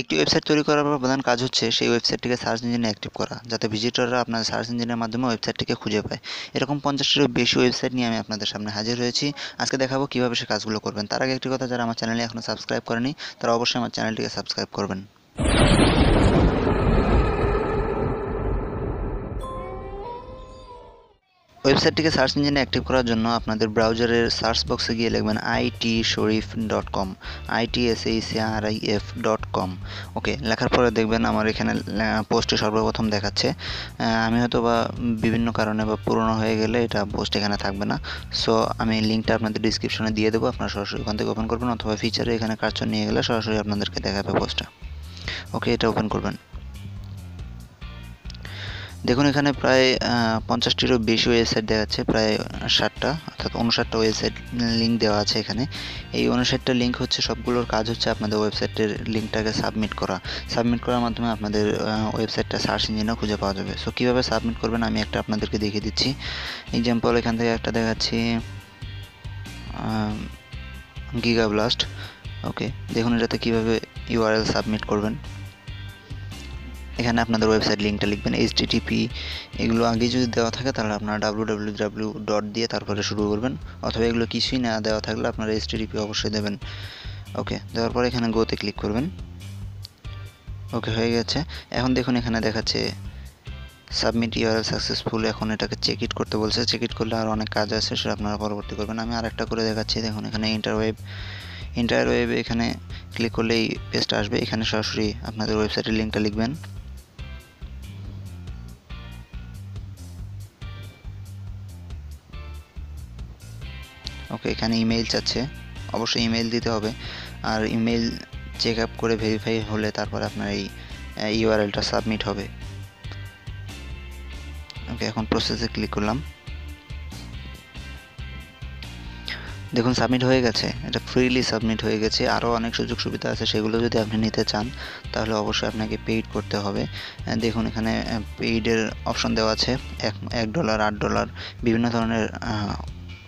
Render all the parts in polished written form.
একটি ওয়েবসাইট তৈরি করার প্রধান কাজ হচ্ছে সেই ওয়েবসাইটটিকে সার্চ ইঞ্জিনে অ্যাক্টিভ করা, যাতে ভিজিটররা আপনার সার্চ ইঞ্জিনের মাধ্যমে ওয়েবসাইটটিকে খুঁজে পায়। এরকম 50টিরও বেশি ওয়েবসাইট নিয়ে আমি আপনাদের সামনে হাজির হয়েছি। আজকে দেখাবো কীভাবে সে কাজগুলো করবেন। তার আগে একটি কথা, যারা আমার চ্যানেলে এখনও সাবস্ক্রাইব করেনি তারা অবশ্যই আমার চ্যানেলটিকে সাবস্ক্রাইব করবেন। ওয়েবসাইটটিকে সার্চ ইঞ্জিনে অ্যাক্টিভ করার জন্য আপনাদের ব্রাউজারের সার্চ বক্সে গিয়ে লিখবেন itSharif.com, itSharif.com। ওকে, লেখার পরে দেখবেন আমার এখানে পোস্টটি সর্বপ্রথম দেখাচ্ছে। আমি হয়তো বা বিভিন্ন কারণে বা পুরনো হয়ে গেলে এটা পোস্ট এখানে থাকবে না, সো আমি লিঙ্কটা আপনাদের ডিসক্রিপশনে দিয়ে দেবো, আপনারা সরাসরি ওখান থেকে ওপেন করবেন, অথবা ফিচারে এখানে কার্সর নিয়ে গেলে সরাসরি আপনাদেরকে দেখাবে পোস্টটা। ওকে, এটা ওপেন করবেন। দেখুন এখানে প্রায় 50টিরও বেশি ওয়েবসাইট দেখাচ্ছে, প্রায় 60টা অর্থাৎ 59টা ওয়েবসাইট লিঙ্ক দেওয়া আছে এখানে। এই 59টা লিঙ্ক হচ্ছে, সবগুলোর কাজ হচ্ছে আপনাদের ওয়েবসাইটের লিঙ্কটাকে সাবমিট করা। সাবমিট করার মাধ্যমে আপনাদের ওয়েবসাইটটা সার্চ ইঞ্জিনে খুঁজে পাওয়া যাবে। সো কীভাবে সাবমিট করবেন আমি একটা আপনাদেরকে দেখিয়ে দিচ্ছি। এক্সাম্পল এখান থেকে একটা দেখাচ্ছি, গিগা ব্লাস্ট। ওকে, দেখুন এটাতে কীভাবে ইউআরএল সাবমিট করবেন। এখানে আপনাদের ওয়েবসাইট লিঙ্কটা লিখবেন, http এগুলো আগে যদি দেওয়া থাকে তাহলে আপনারা www. দিয়ে তারপরে শুরু করবেন, অথবা এগুলো কিছুই না দেওয়া থাকলে আপনারা http অবশ্যই দেবেন। ওকে, দেওয়ার পরে এখানে গোতে ক্লিক করবেন। ওকে, হয়ে গেছে। এখন দেখুন এখানে দেখাচ্ছে সাবমিট ইউআরএল সাকসেসফুল। এখন এটাকে চেক ইট করতে বলছে, চেক ইট করলে আর অনেক কাজ আছে, সেটা আপনারা পরবর্তী করবেন। আমি আরেকটা করে দেখাচ্ছি। দেখুন এখানে ইন্টারওয়েবে এখানে ক্লিক করলে এই পেজটা আসবে। এখানে সরাসরি আপনাদের ওয়েবসাইটের লিঙ্কটা লিখবেন। ওকে, এখানে ইমেইল চাচ্ছে, অবশ্যই ইমেইল দিতে হবে, আর ইমেইল চেক আপ করে ভেরিফাই হলে তারপরে আপনার এই ইউআরএলটা সাবমিট হবে। ওকে, এখন প্রসেসে ক্লিক করলাম। দেখুন সাবমিট হয়ে গেছে, এটা ফ্রিলি সাবমিট হয়ে গেছে। আরও অনেক সুযোগ সুবিধা আছে, সেগুলো যদি আপনি নিতে চান তাহলে অবশ্যই আপনাকে পেইড করতে হবে। দেখুন এখানে পেইডের অপশন দেওয়া আছে, $1, $8 বিভিন্ন ধরনের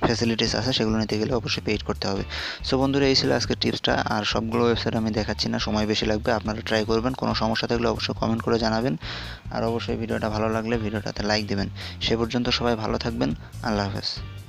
ফ্যাসিলিটিস আছে, সেগুলো নিতে গেলে অবশ্যই পেইড করতে হবে। সো বন্ধুরা, এই ছিল আজকের টিপসটা। আর সবগুলো ওয়েবসাইট আমি দেখাচ্ছি না, সময় বেশি লাগবে, আপনারা ট্রাই করবেন। কোনো সমস্যা থাকলে অবশ্যই কমেন্ট করে জানাবেন, আর অবশ্যই ভিডিওটা ভালো লাগলে ভিডিওটাতে লাইক দেবেন। সে পর্যন্ত সবাই ভালো থাকবেন। আল্লাহ হাফেজ।